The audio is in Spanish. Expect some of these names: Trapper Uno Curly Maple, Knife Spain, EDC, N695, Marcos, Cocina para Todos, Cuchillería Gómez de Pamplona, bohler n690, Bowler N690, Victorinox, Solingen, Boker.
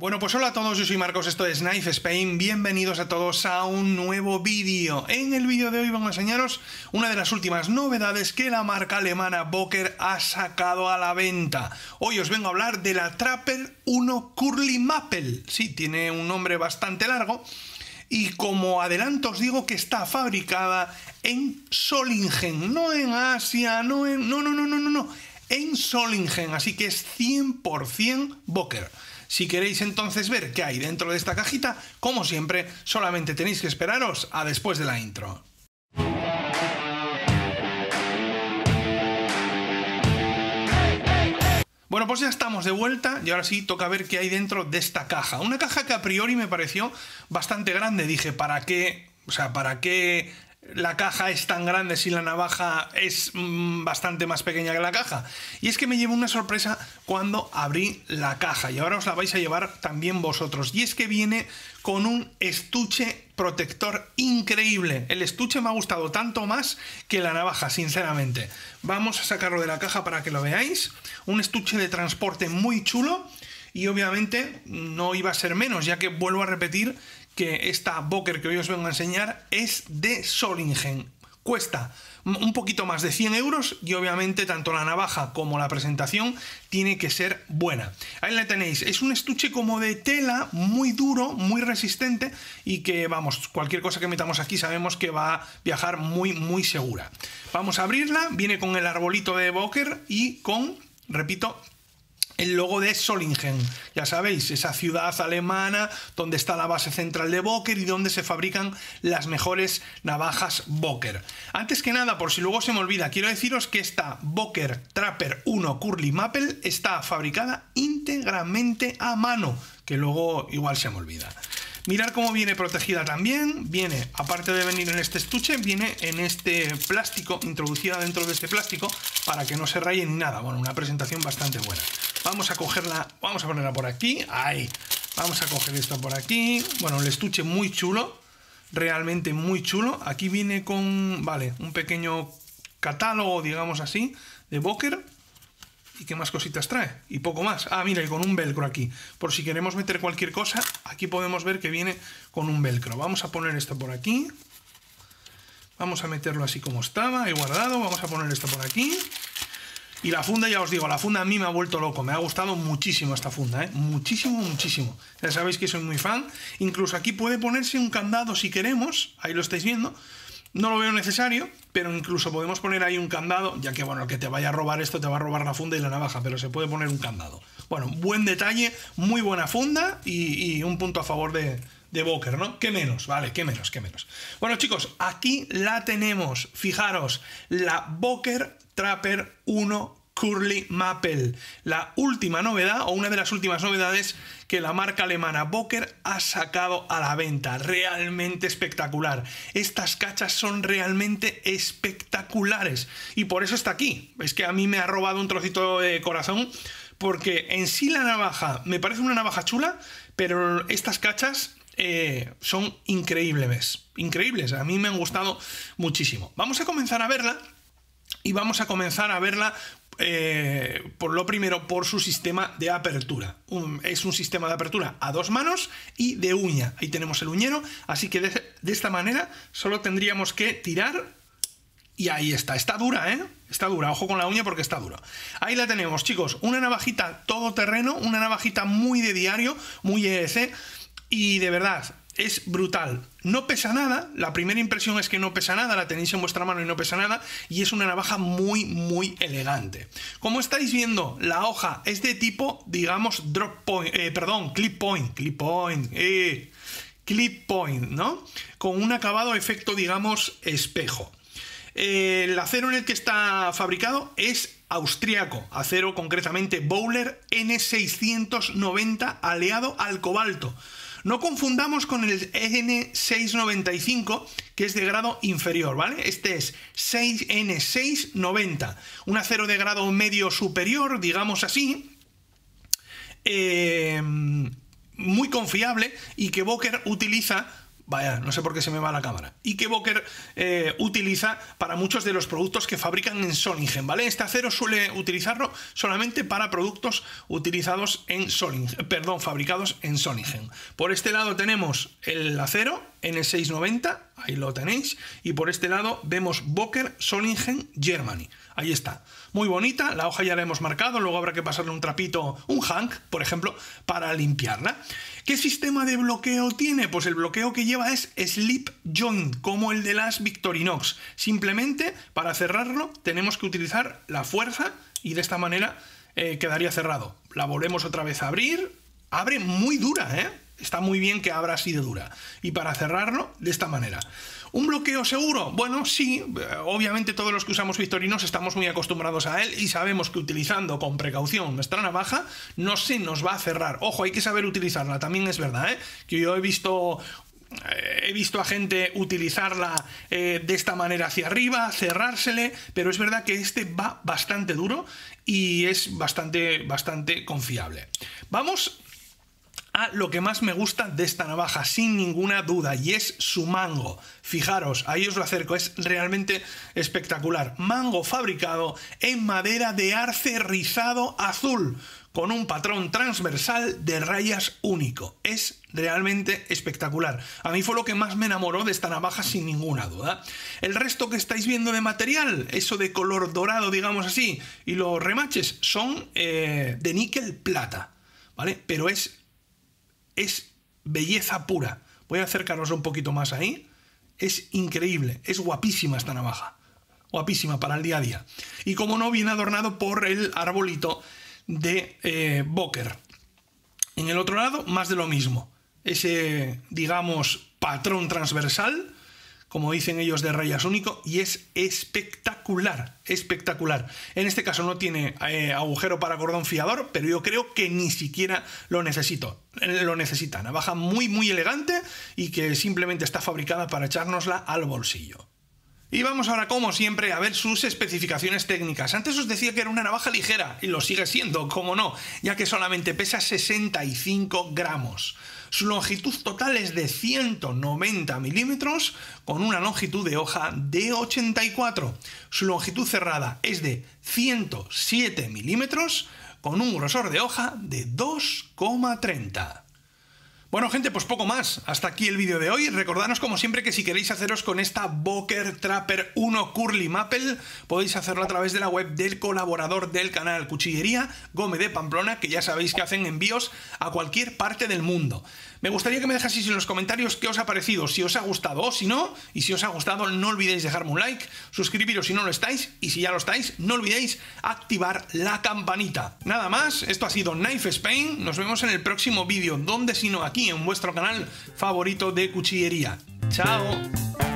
Bueno, pues hola a todos, yo soy Marcos, esto es Knife Spain, bienvenidos a todos a un nuevo vídeo. En el vídeo de hoy vamos a enseñaros una de las últimas novedades que la marca alemana Boker ha sacado a la venta. Hoy os vengo a hablar de la Trapper Uno Curly Maple. Sí, tiene un nombre bastante largo y como adelanto os digo que está fabricada en Solingen, no en Asia, en Solingen, así que es 100% Boker. Si queréis entonces ver qué hay dentro de esta cajita, como siempre, solamente tenéis que esperaros a después de la intro. Bueno, pues ya estamos de vuelta y ahora sí toca ver qué hay dentro de esta caja. Una caja que a priori me pareció bastante grande. Dije, ¿para qué? O sea, ¿para qué la caja es tan grande si la navaja es bastante más pequeña que la caja? Y es que me llevé una sorpresa cuando abrí la caja y ahora os la vais a llevar también vosotros. Y es que viene con un estuche protector increíble. El estuche me ha gustado tanto más que la navaja, sinceramente. Vamos a sacarlo de la caja para que lo veáis. Un estuche de transporte muy chulo y obviamente no iba a ser menos, ya que vuelvo a repetir que esta Boker que hoy os vengo a enseñar es de Solingen. Cuesta un poquito más de 100 euros y obviamente tanto la navaja como la presentación tiene que ser buena. Ahí la tenéis, es un estuche como de tela, muy duro, muy resistente y que, vamos, cualquier cosa que metamos aquí sabemos que va a viajar muy segura. Vamos a abrirla, viene con el arbolito de Boker y con, repito, el logo de Solingen, ya sabéis, esa ciudad alemana donde está la base central de Boker y donde se fabrican las mejores navajas Boker. Antes que nada, por si luego se me olvida, quiero deciros que esta Boker Trapper 1 Curly Maple está fabricada íntegramente a mano, que luego igual se me olvida. Mirad cómo viene protegida también, viene, aparte de venir en este estuche, viene en este plástico, introducida dentro de este plástico, para que no se raye ni nada. Bueno, una presentación bastante buena. Vamos a cogerla, vamos a ponerla por aquí, ahí, vamos a coger esto por aquí. Bueno, el estuche muy chulo, realmente muy chulo. Aquí viene con, vale, un pequeño catálogo, digamos así, de Boker. ¿Y qué más cositas trae? Y poco más. Ah, mira, y con un velcro aquí. Por si queremos meter cualquier cosa, aquí podemos ver que viene con un velcro. Vamos a poner esto por aquí. Vamos a meterlo así como estaba, he guardado. Vamos a poner esto por aquí. Y la funda, ya os digo, la funda a mí me ha vuelto loco. Me ha gustado muchísimo esta funda, ¿eh? Muchísimo. Ya sabéis que soy muy fan. Incluso aquí puede ponerse un candado si queremos. Ahí lo estáis viendo. No lo veo necesario, pero incluso podemos poner ahí un candado, ya que, bueno, el que te vaya a robar esto te va a robar la funda y la navaja, pero se puede poner un candado. Bueno, buen detalle, muy buena funda y un punto a favor de Boker, ¿no? ¿Qué menos? Vale, qué menos. Bueno, chicos, aquí la tenemos. Fijaros, la Boker Trapper 1 Curly Maple, la última novedad o una de las últimas novedades que la marca alemana Boker ha sacado a la venta. Realmente espectacular. Estas cachas son realmente espectaculares y por eso está aquí. Es que a mí me ha robado un trocito de corazón porque en sí la navaja me parece una navaja chula, pero estas cachas son increíbles. A mí me han gustado muchísimo. Vamos a comenzar a verla y vamos a comenzar a verla. Por lo primero, por su sistema de apertura. Es un sistema de apertura a dos manos y de uña. Ahí tenemos el uñero, así que de esta manera solo tendríamos que tirar y ahí está. Está dura, ¿eh? Está dura. Ojo con la uña porque está dura. Ahí la tenemos, chicos. Una navajita todoterreno, una navajita muy de diario, muy EDC y de verdad, es brutal. No pesa nada, la primera impresión es que no pesa nada, la tenéis en vuestra mano y no pesa nada, y es una navaja muy elegante. Como estáis viendo, la hoja es de tipo, digamos, clip point, ¿no? Con un acabado efecto, digamos, espejo. El acero en el que está fabricado es austriaco, acero concretamente Bowler N690 aleado al cobalto. No confundamos con el N695, que es de grado inferior, ¿vale? Este es N690, un acero de grado medio superior, digamos así, muy confiable y que Boker utiliza Vaya, no sé por qué se me va la cámara. Y que Boker utiliza para muchos de los productos que fabrican en Solingen, ¿vale? Este acero suele utilizarlo solamente para productos utilizados en Solingen, perdón, fabricados en Solingen. Por este lado tenemos el acero N690, ahí lo tenéis. Y por este lado vemos Boker Solingen Germany. Ahí está. Muy bonita, la hoja ya la hemos marcado, luego habrá que pasarle un trapito, un hank, por ejemplo, para limpiarla. ¿Qué sistema de bloqueo tiene? Pues el bloqueo que lleva es slip joint, como el de las Victorinox. Simplemente, para cerrarlo, tenemos que utilizar la fuerza y de esta manera quedaría cerrado. La volvemos otra vez a abrir. Abre muy dura, ¿eh? Está muy bien que abra así de dura. Y para cerrarlo, de esta manera. ¿Un bloqueo seguro? Bueno, sí, obviamente todos los que usamos Victorinox estamos muy acostumbrados a él y sabemos que utilizando con precaución nuestra navaja no se nos va a cerrar. Ojo, hay que saber utilizarla, también es verdad, ¿eh? Que yo he visto a gente utilizarla de esta manera hacia arriba, cerrársele, pero es verdad que este va bastante duro y es bastante confiable. Vamos a lo que más me gusta de esta navaja, sin ninguna duda, y es su mango. Fijaros, ahí os lo acerco, es realmente espectacular. Mango fabricado en madera de arce rizado azul, con un patrón transversal de rayas único. Es realmente espectacular. A mí fue lo que más me enamoró de esta navaja, sin ninguna duda. El resto que estáis viendo de material, eso de color dorado, digamos así, y los remaches son de níquel plata, ¿vale? Pero es belleza pura. Voy a acercaros un poquito más ahí. Es increíble, es guapísima esta navaja. Guapísima para el día a día. Y como no, viene adornado por el arbolito de Boker. En el otro lado, más de lo mismo. Ese, digamos, patrón transversal, como dicen ellos, de rayas único, y es espectacular, espectacular. En este caso no tiene agujero para cordón fiador, pero yo creo que ni siquiera lo necesita. Navaja muy elegante y que simplemente está fabricada para echárnosla al bolsillo. Y vamos ahora, como siempre, a ver sus especificaciones técnicas. Antes os decía que era una navaja ligera, y lo sigue siendo, como no, ya que solamente pesa 65 gramos. Su longitud total es de 190 milímetros, con una longitud de hoja de 84. Su longitud cerrada es de 107 milímetros, con un grosor de hoja de 2,30. Bueno, gente, pues poco más. Hasta aquí el vídeo de hoy. Recordaros, como siempre, que si queréis haceros con esta Boker Trapper Uno Curly Maple, podéis hacerlo a través de la web del colaborador del canal, Cuchillería Gómez de Pamplona, que ya sabéis que hacen envíos a cualquier parte del mundo. Me gustaría que me dejaseis en los comentarios qué os ha parecido, si os ha gustado o si no. Y si os ha gustado, no olvidéis dejarme un like, suscribiros si no lo estáis, y si ya lo estáis, no olvidéis activar la campanita. Nada más, esto ha sido Knife Spain. Nos vemos en el próximo vídeo, donde si no aquí, en vuestro canal favorito de cuchillería. ¡Chao!